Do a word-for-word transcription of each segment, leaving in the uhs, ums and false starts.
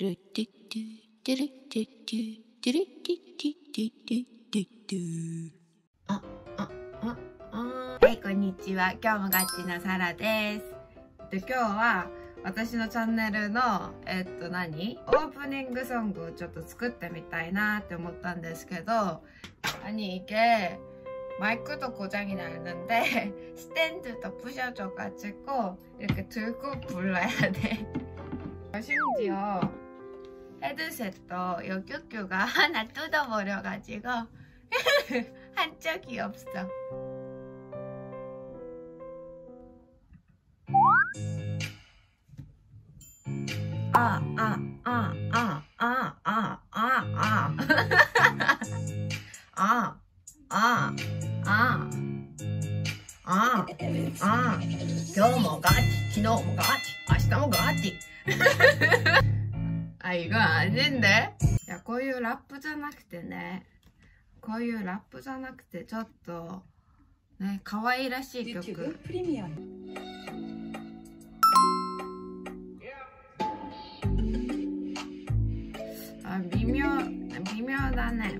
あ、あ、あ、あ、はい、こんにちは。今日もガッチなサラです。で、今日は私のチャンネルのえっと何オープニングソングをちょっと作ってみたいなって思ったんですけど、兄貴マイクと고장이나는데스탠드도부셔줘가지고이렇게들고불러야돼 심지어헤드셋도요큐큐가하나뜯어버려가지고한쪽이없어아아아아아아아아아아아아今日もガチ、昨日もガチ、明日もガチあ、이거 아닌데。いや、こういうラップじゃなくてね、こういうラップじゃなくてちょっとね、可愛らしい曲。YouTubeプレミアム。あ、微妙、微妙だね。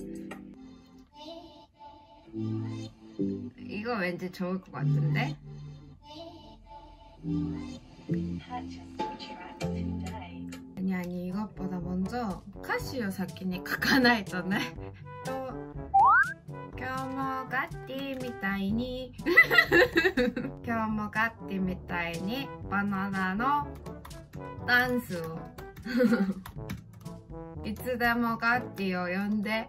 이거왠지좋을것같은데 아니아니이것보다먼저가시를先に書かないとね今日もガッティみたいに今日もガッティみたいにバナナのダンスをいつでもガッティを呼んで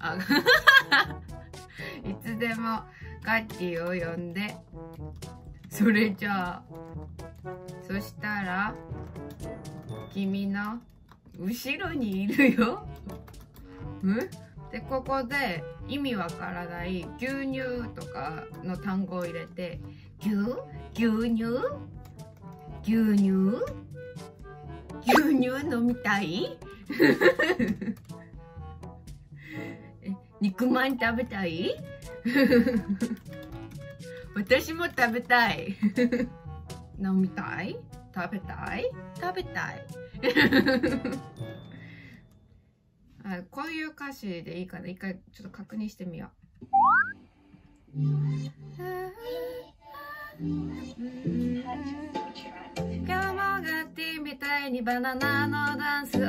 あいつでもガッティを呼んで、それじゃあ、そしたら君の後ろにいるよ。んで、ここで意味わからない牛乳とかの単語を入れて、牛牛乳牛乳牛乳飲みたい肉まん食べたい私も食べたい飲みたい食べたい食べたいあ、こういう歌詞でいいかな。一回ちょっと確認してみよう。今日もガッティみたいにバナナのダンスを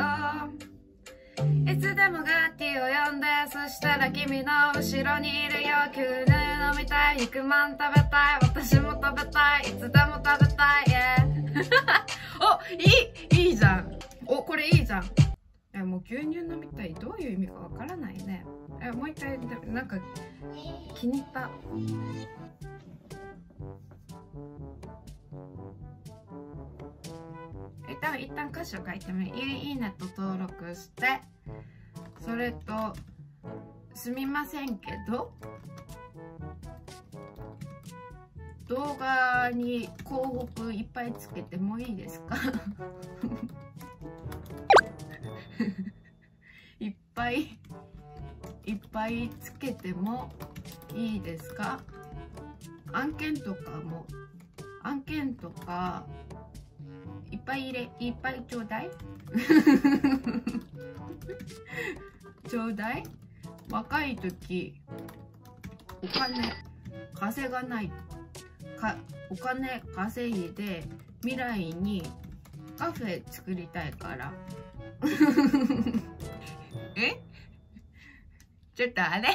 いつでもガッティを呼んで、そしたら君の後ろにいるよ。牛乳飲みたい、肉まん食べたい、私も食べたい、いつでも食べたい、yeah. お、いいいいじゃん。お、これいいじゃん。え、もう牛乳飲みたい、どういう意味かわからないね。え、もう一回、なんか気に入った。一旦一旦歌詞を書いてみる。いいねと登録して、それとすみませんけど動画に広告いっぱいつけてもいいですかいっぱいいっぱいつけてもいいですか。案件とかも案件とかいっぱい入れ、いっぱいちょうだいちょうだい。若い時お金稼がないか、お金稼いで未来にカフェ作りたいからえちょっとあれい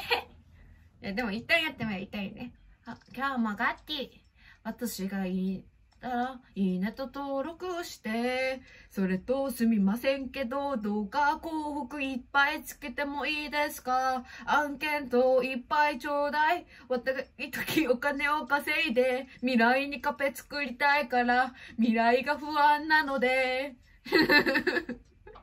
や、でも一旦やってもらいたいね。あ、今日もガッティ、私がいいたらいいねと登録をして、それとすみませんけど動画広告いっぱいつけてもいいですか。案件といっぱいちょうだい。私時々お金を稼いで未来にカフェ作りたいから未来が不安なので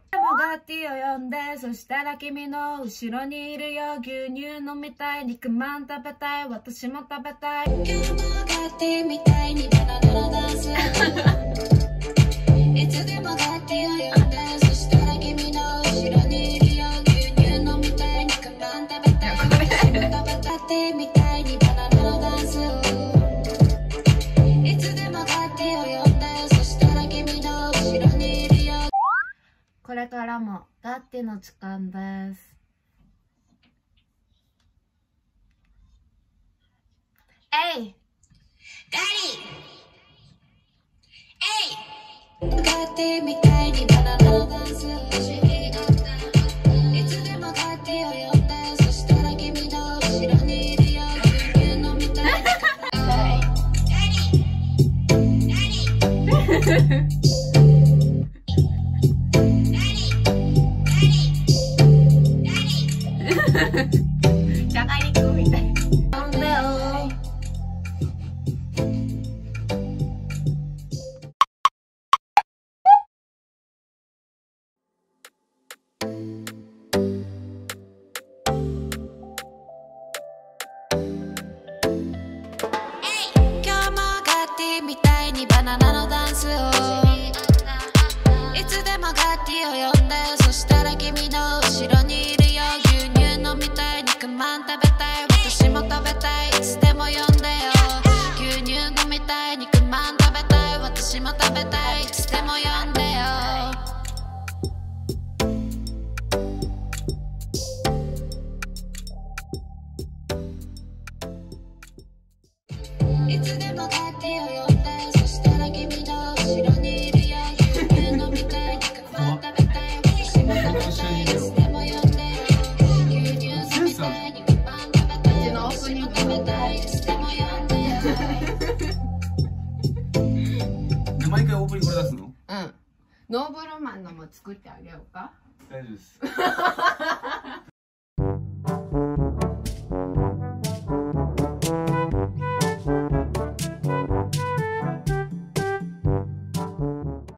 でもガッティを呼んで、そしたら君の後ろにいるよ。牛乳飲みたい、肉まん食べたい、私も食べたい、今日もガッティみたいにバナナのダンスいつでもガッティを呼んで、そしたら君の後ろにいるよ。牛乳飲みたい、肉まん食べたい、私も食べたい、ガッティみたいにバナナのダンスいつでもガッティを呼んで、そしたら君の後ろにいるよ。これからもガッテの時間です。えいダディ、えいガッテみたいにバナナのダンス欲しい。いつでもガッテを呼んで、そしたら君の後ろにいるよ。君のみたいなダディ、ダディじゃがりこみたい。頑張ろう。今日もガッティみたいにバナナのダンスを。いつでもガッティを呼んで、そしたら君の後ろにいるよ。みたい肉まん食べたい、私も食べたい、いつでも呼んでよ。牛乳飲みたい、肉まん食べたい、私も食べたい、いつでも呼んでよ。ノーブルマンのも作ってあげようか。大丈夫です。